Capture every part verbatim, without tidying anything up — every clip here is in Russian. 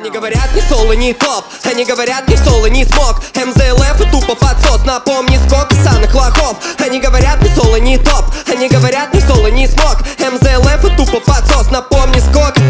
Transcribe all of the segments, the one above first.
Они говорят ни соло, ни топ, они говорят ни соло, ни смог. эм зэ эл эф и тупо подсос, напомни сколько саных лохов. Они говорят ни соло, ни топ, они говорят ни соло, ни смог. эм зэ эл эф и тупо подсос, напомни сколько.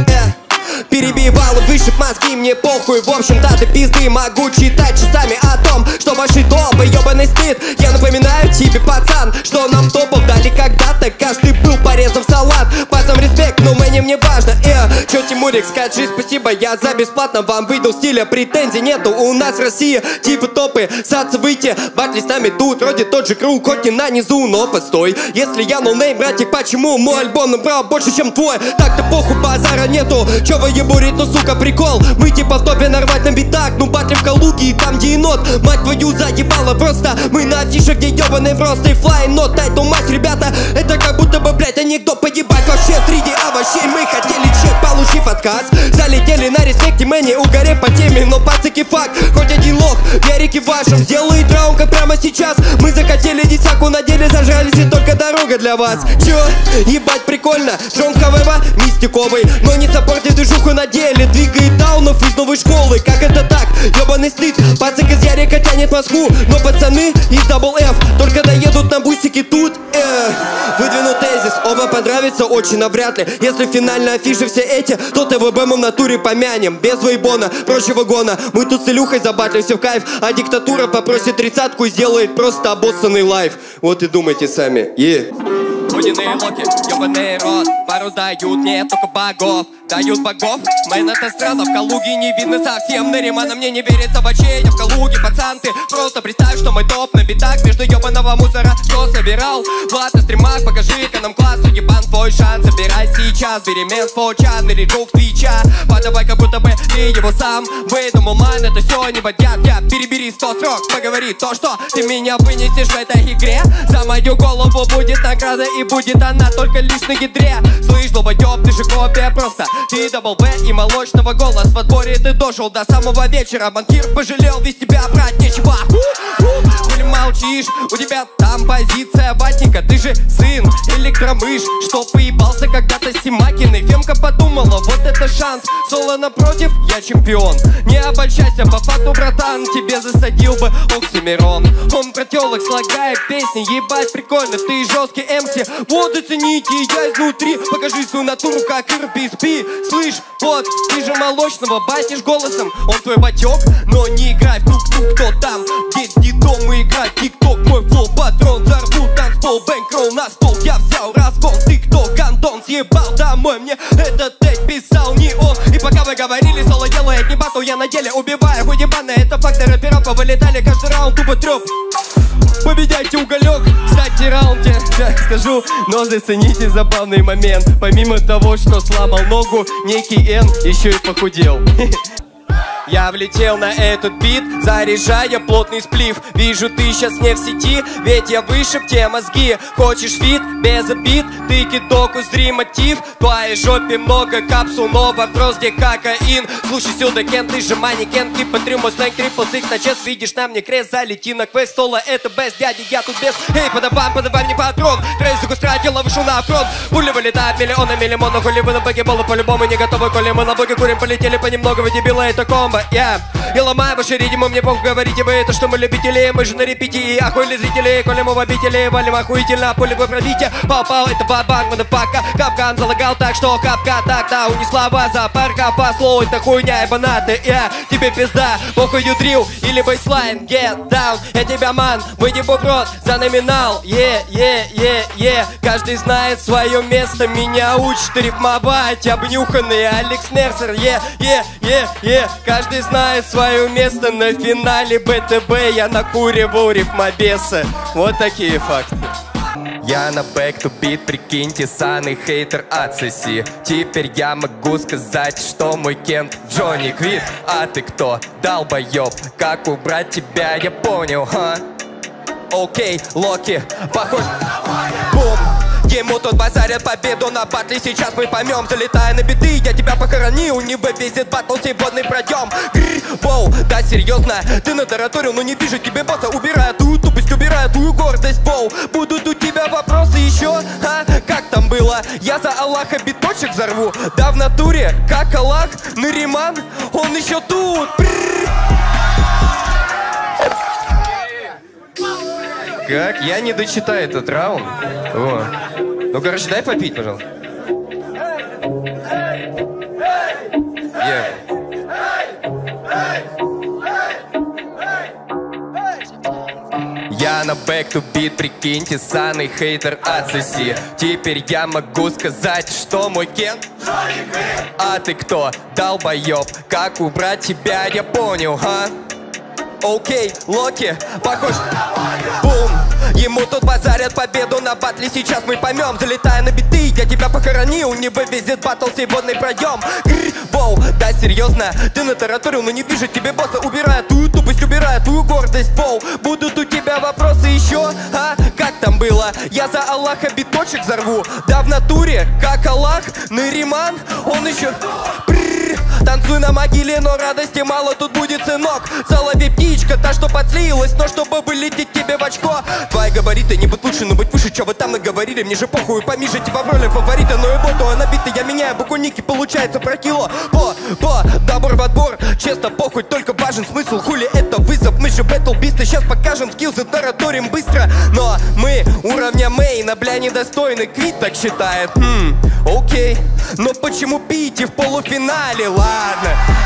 Перебивал и вышиб мозги, мне похуй, в общем-то ты пизды. Могу читать часами о том, что ваши топы ёбаный стыд. Я напоминаю тебе, пацан, что нам топов дали когда-то. Каждый был порезан в салат, пацан респект, но мне не важно. Э, чё, Тимурик, скажи спасибо, я за бесплатно вам выдал. Стиля претензий нету, у нас Россия, типа топы, саться выйти. Батли с нами тут, вроде тот же круг, хоть и на низу, но постой. Если я ноунейм, братик, почему мой альбом набрал больше, чем твой? Так-то похуй, базара нету, чё вы ебурит, ну сука прикол. Мы типа в топе нарвать на битак, ну батли в Калуге и там енот. Мать твою заебала просто, мы на афише, где ебаный просто и флайн, но тайтл мать, ребята. Это как будто бы, блять, анекдот, погибать вообще среди овощей. Мы хотели чек, получив отказ, залетели на респекте, мы не угорем по теме, но пацаки факт, хоть один лох, Ярике вашим сделает раунд, как прямо сейчас. Мы захотели десяку, на деле зажались, и только дорога для вас. Чё? Ебать прикольно, Джон квид мистиковый, но не саппортит и жуху на деле, двигает даунов из новой школы. Как это так? Ёбаный стыд, пацак из Ярика тянет Москву, но пацаны из дабл эф только доедут на бусики тут. Э, выдвину тезис, оба понравится очень навряд ли. Если финально афиши все эти, то тэ вэ бэ мы в натуре помянем. Без вейбона, прочего гона, мы тут с Илюхой забатлимся в кайф. А диктатура попросит тридцатку и сделает просто обоссанный лайф. Вот и думайте сами, е. Хуйные локи, ёбаный рот, пару дают, нет только богов. Дают богов, мэн это странно, в Калуге не видно совсем. Наримана мне не верится вообще, я в Калуге, пацан, ты просто представь, что мой топ на битах между ёбаного мусора, что собирал. Влад на стримах, покажи-ка нам класс, уебан, твой шанс, собирай сейчас. Бери мент, фоча, нырей друг твича, подавай как будто бы ты его сам выдумал, мэн, это все не бодят. Я перебери сто срок, поговори то, что ты меня вынесешь в этой игре. За мою голову будет награда, и будет она только лишь на ядре. Слышь, долбоёб, ты же копия просто, ты дабл бэ и молочного голос. Во дворе ты дошел до самого вечера, банкир пожалел, весь тебя брать нечего. Хули молчишь, у тебя там позиция ватника, ты же сын электромыш. Что поебался когда-то Симакин, и Фемка подумала, вот это шанс. Соло напротив, я чемпион, не обольщайся по факту, братан, тебе засадил бы Оксимирон. Он про телок слагает песни, ебать прикольно, ты жесткий эм си. Вот зацените, я изнутри, покажи свою натуру, как эр би эс пи. Слышь, вот, ты же молочного басишь голосом, он твой батек, но не играй в тук-тук, кто там. Здесь не дом, играй тик-ток, мой флоу, патрон, зарву, танцпол, бэнкролл на стол. Я взял разгон, ты кто, гандон, съебал домой, мне этот тейк писал не он. И пока вы говорили, соло делает не батл, я на деле убиваю, хуй ебаная, это факты рэпера, повылетали каждый раунд, тупо трёп. Победяйте уголек, кстати, раунде, так скажу, но зацените забавный момент. Помимо того, что сломал ногу, некий Н еще и похудел. Я влетел на этот бит, заряжая плотный сплив. Вижу, ты сейчас не в сети, ведь я вышиб те мозги. Хочешь вид? Без обид. Ты кидок, узри мотив. В твоей жопе много капсул, но вопрос, где кокаин? Слушай сюда, Кен, ты же манекен. Кипа трюмо, сленг, трипл, сикс на час. Видишь, на мне крест, залети на квест. Соло, это бест, дядя, я тут без. Эй, подавай, подавай мне патрон. Трейс загустратила, вышел на фронт. Пули вылетают миллионы, миллимона. Хули вы на багибола, по-любому не готовы. Коли мы на боге курим, полетели понемногу, вы дебила, это комбо. Yeah. Я ломаю ваши ритмы, мне похуй, говорите вы это, что мы любители, мы же на репетии. Охуели зрители, коли мы в обители, валим охуительно, пули вы пробите. Попал, это бабанк, мадапака, капкан залагал, так что капка так-то унесла вас за парка. По слову, это хуйня и банаты, yeah. Тебе пизда, похуй юдрил или бейслайн, get down. Я тебя ман, выйди в рот за номинал, е е е е Каждый знает свое место, меня учат рифмовать, обнюханный Алекс Нерсер, е е е е Каждый Каждый знает свое место на финале бэ тэ бэ. Я накуривал рифмобесы. Вот такие факты. Я на бэк ту бит, прикиньте, саный хейтер отсоси. Теперь я могу сказать, что мой Кент Джонни Квид. А ты кто? Долбоёб. Как убрать тебя, я понял, ха? Окей, Локи, похож. Бум! Ему тут базарят победу на батле, сейчас мы поймем. Залетая на биты, я тебя похоронил, не вывезет батл сегодня пройдем. Воу, да серьезно, ты натараторил, но не вижу тебе босса. Убираю твою тупость, убираю твою гордость, воу. Будут у тебя тебя вопросы еще, а? Как там было? Я за Аллаха биточек взорву. Да в натуре, как Аллах, Нариман, он еще тут. Как? Я не дочитаю этот раунд. О. Ну, короче, дай попить, пожалуйста. Yeah. Я на back to beat, прикиньте, саный хейтер отсоси. Теперь я могу сказать, что мой кен Джонни Квид. А ты кто, долбоеб? Как убрать тебя, я понял, а? Окей, Локи, похож. Бум, ему тут базарят победу на батле, сейчас мы поймем. Залетая на биты, я тебя похоронил, не вывезет батл сегодня проем. Воу, да серьезно, ты натараторил, но не вижу тебе босса. Убираю твою тупость, убираю твою гордость, воу. Будут у тебя вопросы еще, а? Как там было? Я за Аллаха биточек взорву. Да в натуре, как Аллах, Нариман, он еще... Танцуй на могиле, но радости мало тут будет, сынок. Соловей птичка, та что подслилась, но чтобы вылететь тебе в очко. Твои габариты не быть лучше, но быть выше, чё вы там наговорили. Мне же похуй, помиже типа в роли фаворита. Но и боту она бита, я меняю букуники, получается про кило. По, по, добор в отбор, честно похуй, только важен смысл. Хули это вызов, мы же бэтл бисты. Сейчас покажем скиллзы, тараторим быстро. Но мы уровня мейна, бля, недостойны. Квит так считает, хм, окей. Но почему пить и в полуфинале, ладно,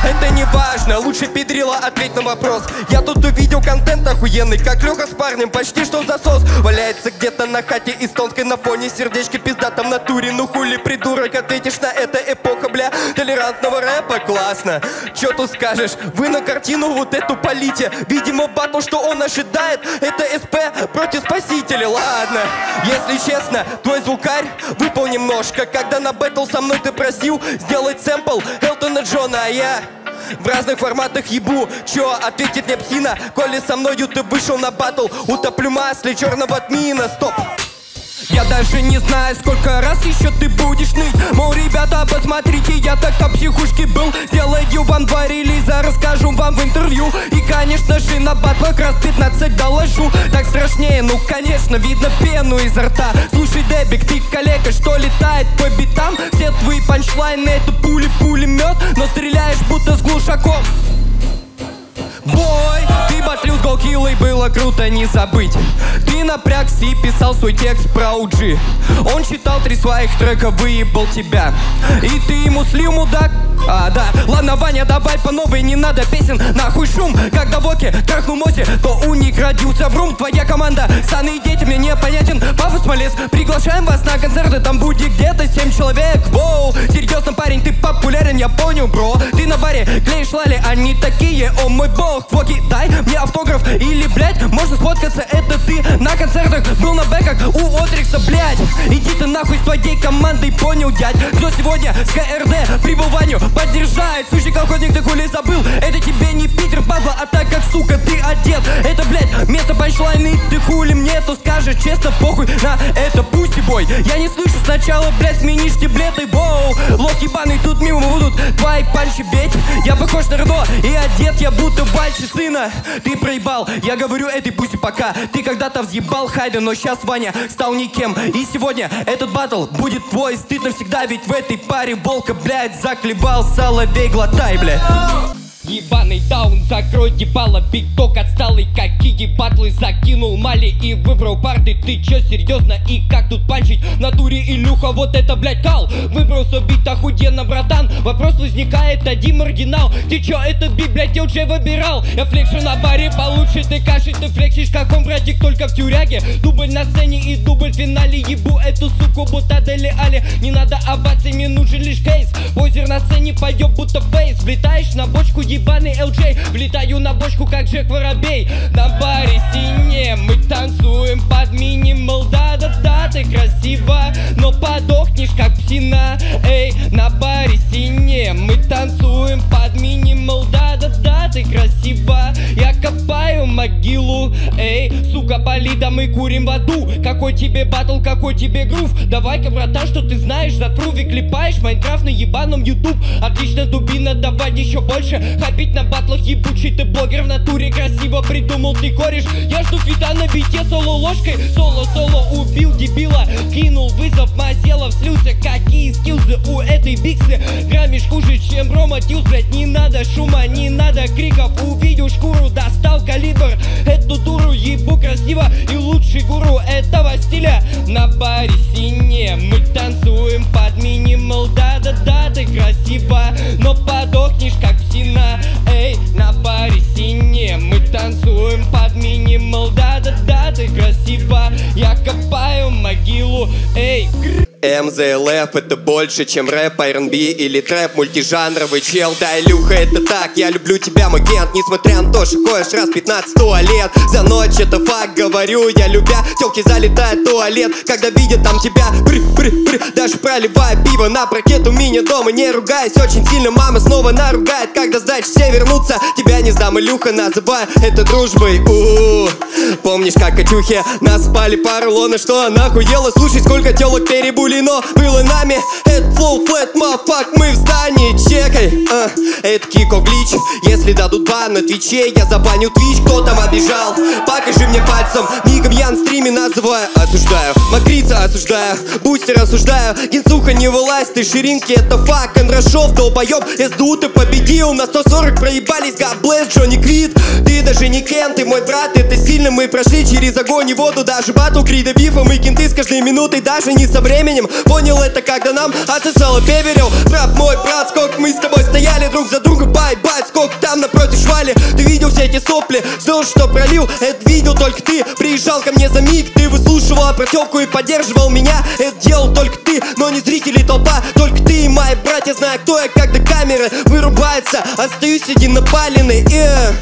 это не важно. Лучше педрила, ответь на вопрос. Я тут увидел контент охуенный, как Лёха с парнем, почти что засос. Валяется где-то на хате эстонской на фоне сердечки пиздатом натуре. Ну хули, придурок, ответишь на это, эпоха, бля, толерантного рэпа, классно. Чё тут скажешь, вы на картину вот эту полите. Видимо, батл, что он ожидает, это СП против спасителя, ладно. Если честно, твой звукарь выпал немножко, когда на бэтл со мной ты просил сделать сэмпл Элтона Джона, а я в разных форматах ебу. Чё, ответит мне псина, коли со мною ты вышел на батл. Утоплю масле черного тмина, стоп. Я даже не знаю, сколько раз еще ты будешь ныть. Мол, ребята, посмотрите, я так-то психушки был. Сделаю вам два релиза, расскажу вам в интервью. И, конечно же, на батлах раз пятнадцать доложу. Так страшнее, ну, конечно, видно пену изо рта. Слушай, Дебик, ты коллега, что летает по битам? Все твои панчлайны — это пули-пулемет, но стреляешь будто с глушаком. Бой, ты батлил с голкилой, было круто не забыть. Ты напрягся и писал свой текст про О Джи. Он читал три своих трека, выебал тебя. И ты ему слил, мудак? А, да. Ладно, Ваня, давай по новой, не надо песен, нахуй шум. Когда Воки трахнул Мози, то у них родился врум. Твоя команда, саны и дети, мне непонятен пафос, Малес. Приглашаем вас на концерты, там будет где-то семь человек. Воу, серьезно, парень, ты популярен, я понял, бро. Ты на баре клеишь лали, они такие, о мой бог. Воки, дай мне автограф или, блядь, можно сфоткаться, это ты на концертах был на бэках у Отрикса, блядь. Иди ты нахуй с твоей командой, понял, дядь. Кто сегодня с КРД прибыванию поддержает? Сущий колхозник, ты хули забыл? Это тебе не Питер, Павла, а так как, сука, ты одет. Это, блядь, место панчлайны, ты хули мне то скажешь? Честно, похуй на это, пусть и бой. Я не слышу сначала, блядь, сменишь тиблеты, воу. Лох ебаный, тут мимо будут твои панчи, ведь я похож на Рено и одет я будто Вальчи, сына, ты проебал. Я говорю этой пусть пока. Ты когда-то взъебал Хайда, но сейчас Ваня стал никем. И сегодня этот батл будет твой стыд навсегда, ведь в этой паре волка, блядь, заклевал соловей, глотай, блядь. Ебаный даун, закрой ебало, биг ток отсталый, какие батлы закинул Мали и выбрал парды, ты чё, серьезно, и как тут панчить? Натуре, Илюха, вот это, блядь, кал, выбрался бит охуенно, братан, вопрос возникает, один маргинал, ты чё, это бит, блядь, я уже выбирал, я флекшу на баре, получше ты каши, ты флексишь, как он, братик, только в тюряге, дубль на сцене и дубль в финале, ебу эту суку, будто дели али, не надо овации, мне нужен лишь кейс, позер на сцене поёб, будто фейс, влетаешь на бочку, ебаный Эл Джей, влетаю на бочку, как Джек Воробей. На баре сине мы танцуем под минимал, да-да-да, ты красива, но подохнешь, как псина. Эй, на баре сине мы танцуем под минимал, да-да-да, богато и красиво. Я копаю могилу, эй, сука, болит, да мы курим в аду. Какой тебе батл, какой тебе грув? Давай-ка, брата, что ты знаешь, затру, клепаешь Майнкрафт на ебаном ютуб. Отлично, дубина, давай еще больше. Хабить на батлах ебучий, ты блогер в натуре. Красиво придумал ты кореш. Я жду фита на бите соло-ложкой. Соло-соло убил дебила, кинул вызов мазелов, слился. Какие скилзы у этой биксы? Грамишь хуже, чем Рома Тьюз, блять. Не надо шума, не надо криков. Увидел шкуру, достал калибр. Эту дуру ебу красиво, и лучший гуру этого стиля. На баре сине мы танцуем под минимал. Да-да-да, ты красиво, но подохнешь как псина. Эй, на баре сине мы танцуем под минимал. Да-да-да, ты красиво, я копаю могилу. Эй, эм зэ эл эф это больше, чем рэп, ар энд би или трэп. Мультижанровый чел, да, Илюха, это так. Я люблю тебя, мой гент, несмотря на то, что ходишь раз пятнадцать туалет за ночь, это факт, говорю я, любя. Тёлки залетают в туалет, когда видят там тебя. Бры, бры, бры. Даже проливая пиво на бракет у меня дома. Не ругаясь очень сильно, мама снова наругает, когда сдачи все вернутся. Тебя не сдам, Илюха, называй это дружбой. У-у-у. Помнишь, как Катюхе нас спали пару лона, что она хуела? Слушай, сколько тёлок перебули. Но было нами, это флоу флэт, мафак, мы в здании, чекай. а, Это Кико Глич, если дадут бан на твиче, я забаню твич. Кто там обижал, покажи мне пальцем. Мигом я на стриме называю, осуждаю. Макрица осуждаю, бустер осуждаю. Генсуха, не вылазь, ты ширинки, это факт. Кондрашов, долбоёб, эс ду ты победил. На сто сорок проебались, God bless, Джонни Квид. Ты даже не Кен, ты мой брат, это сильно. Мы прошли через огонь и воду, даже батл Крида Бифа. Мы кенты с каждой минутой, даже не со временем. Понял это, когда нам отсосало певерил. Брат мой, брат, сколько мы с тобой стояли друг за другом, бай-бай, сколько там напротив швали. Ты видел все эти сопли, знал, что пролил, это видел только ты. Приезжал ко мне за миг, ты выслушивал протёвку и поддерживал меня. Это делал только ты, но не зрители, толпа. Только ты и мои братья, знаю, кто я, когда камеры вырубаются. Остаюсь один напаленный, э.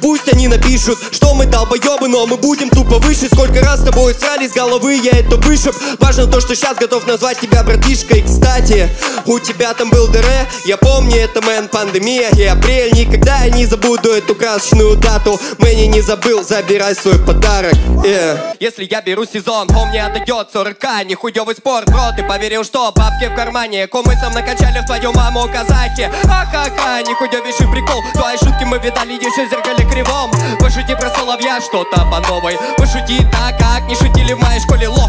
Пусть они напишут, что мы долбоёбы, но мы будем тупо выше. Сколько раз с тобой срали с головы, я это вышиб. Важно то, что сейчас готов назвать тебя братишкой. Кстати, у тебя там был дыре, я помню это, мэн, пандемия и апрель. Никогда я не забуду эту красочную дату. Мэнни не забыл, забирай свой подарок. yeah. Если я беру сезон, он мне отойдет сорок ка. Нихуёвый спорт, бро, ты поверил, что бабки в кармане. Комы сам накачали в твою маму казахи. Ха-ха-ха, нихуёвейший прикол. Твои шутки мы видали еще зеркало кривом. Пошути про соловья что-то по новой. Пошути так, как не шутили в моей школе, лох.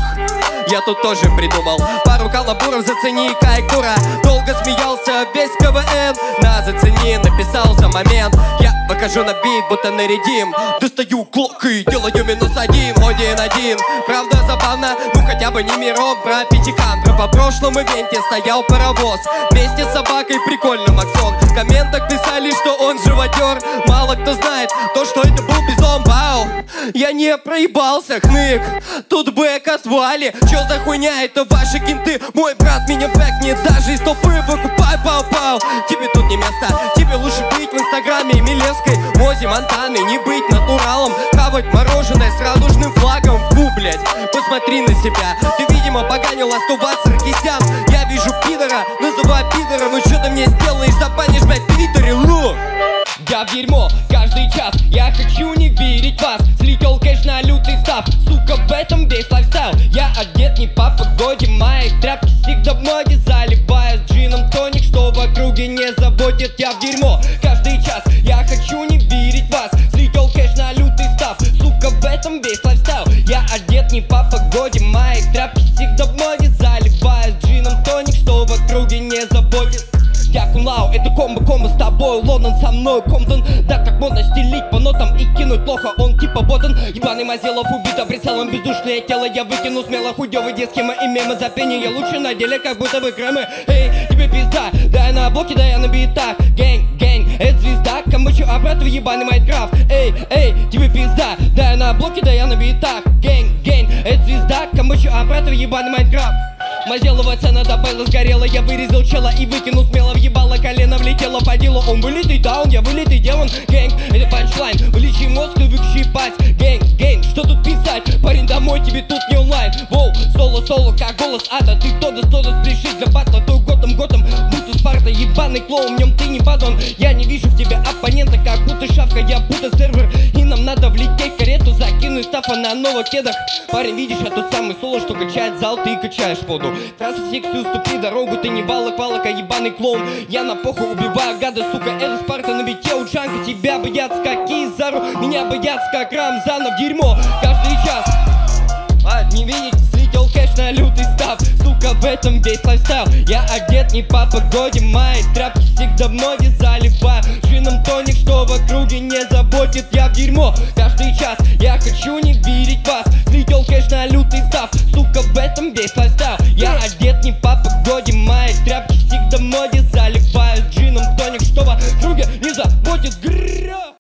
Я тут тоже придумал пару калабуров, зацени, кайкура. Долго смеялся весь ка вэ эн. На, зацени, написался момент. Я покажу на бит, будто нарядим. Достаю клок и делаю минус один. Один один, правда забавно. Ну хотя бы не миром, про пятикан. Про по прошлом ивенте стоял паровоз вместе с собакой, прикольно, Максон. В комментах писали, что он животер. Мало кто знает то, что это был бизон. Вау, я не проебался, хнык. Тут бэк отвали. Чё за хуйня, это ваши кенты. Мой брат меня бэкнет, даже из толпы выкупай, пау-пау. Тебе тут не место, тебе лучше быть в инстаграме и Милевской, Мозе, Монтаны. Не быть натуралом, хавать мороженое с радужным флагом. Фу, блять, посмотри на себя. Ты, видимо, поганил остуваться ракисям. Я вижу пидора, называй пидора. Ну чё ты мне сделаешь, запанишь, блять, твиттере, лу. Я в дерьмо каждый час, я хочу не верить вас. Слетел кэш на лютый став, сука, в этом весь лайфстайл. Я одет не по погоде, мои тряпки всегда в моде. Заливая с джином тоник, что в округе не заботит. Я в дерьмо каждый час, я хочу не верить вас. Слетел кэш на лютый став, сука, в этом весь лайфстайл. Я одет не по погоде, мои тряпки всегда в моде. Заливая с джином тоник, что в округе не заботит. Я кунлау, это комбо, комбо с тобой, Лондон со мной, Комдон. Да, как можно стелить по нотам и кинуть плохо, он типа ботан. Ебаный Мазелов убито прицелом бездушное тело. Я выкину смело худёвый диск, схема и мемы за пение. Я лучше на деле, как будто вы кремы. Эй, тебе пизда, да я на блоке, да я на битах. Гэнг, гэнг, это звезда, камбучу обратно в ебаный Майнкрафт. Эй, эй, тебе пизда, да я на блоке, да я на битах. Гэнг, гэнг, это звезда, камбучу обратно в ебаный Майнкрафт. Мазелова цена до Белла сгорела. Я вырезал чела и выкинул смело. Въебало колено, влетело по делу. Он вылитый даун, я вылитый демон. Гэнг, это панчлайн, вылечи мозг и выкши пасть. Гэнг, гэнг, что тут писать? Парень, домой тебе тут не онлайн. Воу, соло-соло, как голос ада. Ты тодос, тодос, пришить для батла. То готом, готом, будто Спарта. ебаный клоун, в нем ты не падон. Я не вижу в тебе оппонента, как будто шавка, я будто сервер. И нам надо влететь в карету, закинуть стафа на новых кедах. Парень, видишь, а тот самый соло, что качает зал, ты качаешь воду. Трасса секси, уступи дорогу, ты не валок, валок, а ебаный клоун. Я на поху убиваю гада, сука, это Спарта на бите у Джанка. Тебя боятся как Кизару, меня боятся как Рамзанов, дерьмо. Каждый час, а, не видеть, слетел кэш на лютый став. Сука, в этом весь лайфстайл. Я одет не по погоде, мои тряпки всегда в моде, заливаю шином тоник, что в округе не заботит. Я в дерьмо, каждый час, я хочу не верить вас. Слетел кэш на лютый став, сука, в этом весь лайфстайл.